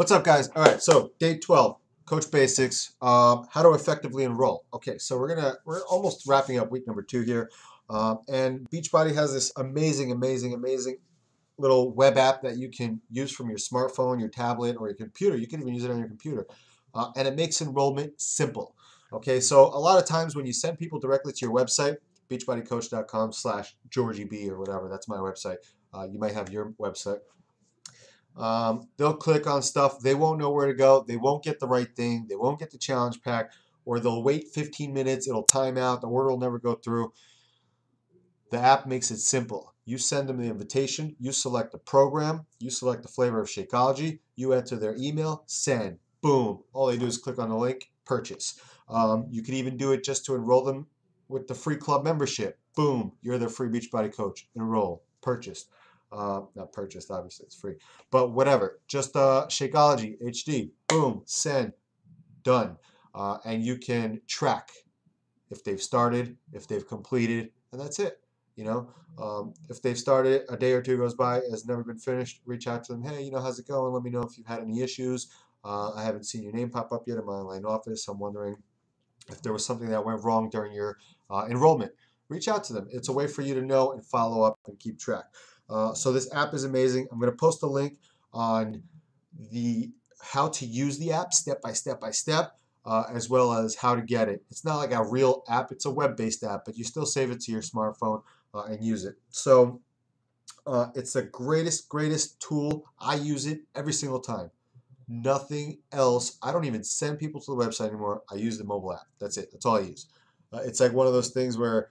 What's up, guys? All right, so day 12, Coach Basics, how to effectively enroll. Okay, so we're almost wrapping up week number 2 here, and Beachbody has this amazing little web app that you can use from your smartphone, your tablet, or your computer. You can even use it on your computer, and it makes enrollment simple. Okay, so a lot of times when you send people directly to your website, beachbodycoach.com/GeorgieB or whatever, that's my website. You might have your website. They'll click on stuff, they won't know where to go, they won't get the right thing, they won't get the challenge pack, or they'll wait 15 minutes, it'll time out, the order will never go through. The app makes it simple. You send them the invitation, you select the program, you select the flavor of Shakeology, you enter their email, send, boom. All they do is click on the link, purchase. You can even do it just to enroll them with the free club membership. Boom, you're their free Beachbody coach, enroll, purchase. Not purchased, obviously, it's free, but whatever, just Shakeology HD, boom, send, done. And you can track if they've started, if they've completed, and that's it. You know, if they've started, a day or two goes by, has never been finished, reach out to them, hey, you know, how's it going? Let me know if you've had any issues. I haven't seen your name pop up yet in my online office. I'm wondering if there was something that went wrong during your enrollment. Reach out to them. It's a way for you to know and follow up and keep track. So this app is amazing. I'm going to post a link on the how to use the app step by step, as well as how to get it. It's not like a real app. It's a web-based app, but you still save it to your smartphone and use it. So it's the greatest tool. I use it every single time. Nothing else. I don't even send people to the website anymore. I use the mobile app. That's it. That's all I use. It's like one of those things where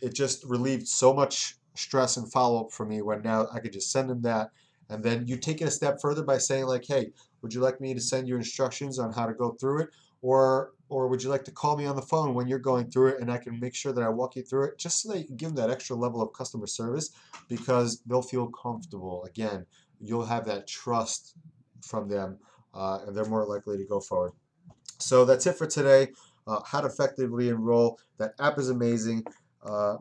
it just relieved so much stress and follow-up for me when now I could just send them that. And then you take it a step further by saying like, hey, would you like me to send you instructions on how to go through it? Or would you like to call me on the phone when you're going through it and I can make sure that I walk you through it, just so that you can give them that extra level of customer service because they'll feel comfortable. Again, you'll have that trust from them and they're more likely to go forward. So that's it for today. How to effectively enroll. That app is amazing.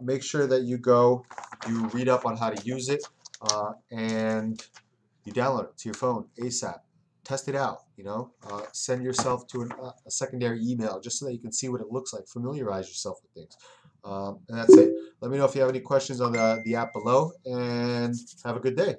Make sure that you go, you read up on how to use it, and you download it to your phone ASAP. Test it out, you know. Send yourself to a secondary email just so that you can see what it looks like. Familiarize yourself with things. And that's it. Let me know if you have any questions on the app below, and have a good day.